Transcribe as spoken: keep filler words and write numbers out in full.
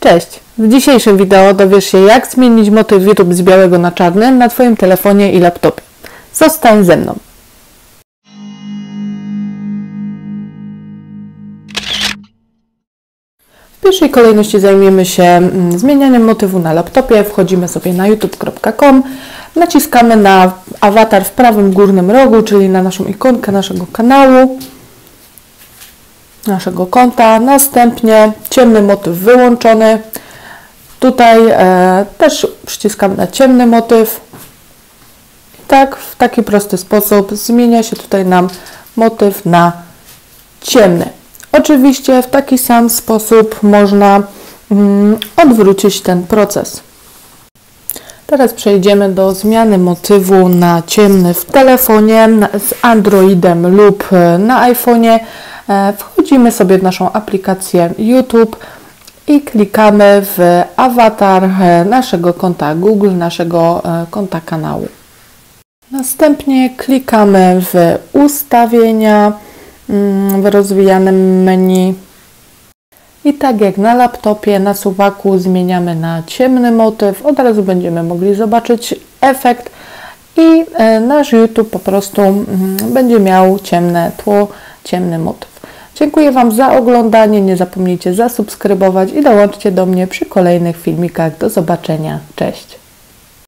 Cześć! W dzisiejszym wideo dowiesz się, jak zmienić motyw YouTube z białego na czarny na Twoim telefonie i laptopie. Zostań ze mną! W pierwszej kolejności zajmiemy się zmienianiem motywu na laptopie. Wchodzimy sobie na youtube kropka com, naciskamy na awatar w prawym górnym rogu, czyli na naszą ikonkę naszego kanału, naszego konta, następnie ciemny motyw wyłączony. Tutaj e, też przyciskam na ciemny motyw. Tak, w taki prosty sposób zmienia się tutaj nam motyw na ciemny. Oczywiście w taki sam sposób można mm, odwrócić ten proces. Teraz przejdziemy do zmiany motywu na ciemny w telefonie z Androidem lub na iPhone'ie. Wchodzimy sobie w naszą aplikację YouTube i klikamy w awatar naszego konta Google, naszego konta kanału. Następnie klikamy w ustawienia w rozwijanym menu. I tak jak na laptopie, na suwaku zmieniamy na ciemny motyw. Od razu będziemy mogli zobaczyć efekt i nasz YouTube po prostu będzie miał ciemne tło, ciemny motyw. Dziękuję Wam za oglądanie, nie zapomnijcie zasubskrybować i dołączcie do mnie przy kolejnych filmikach. Do zobaczenia, cześć!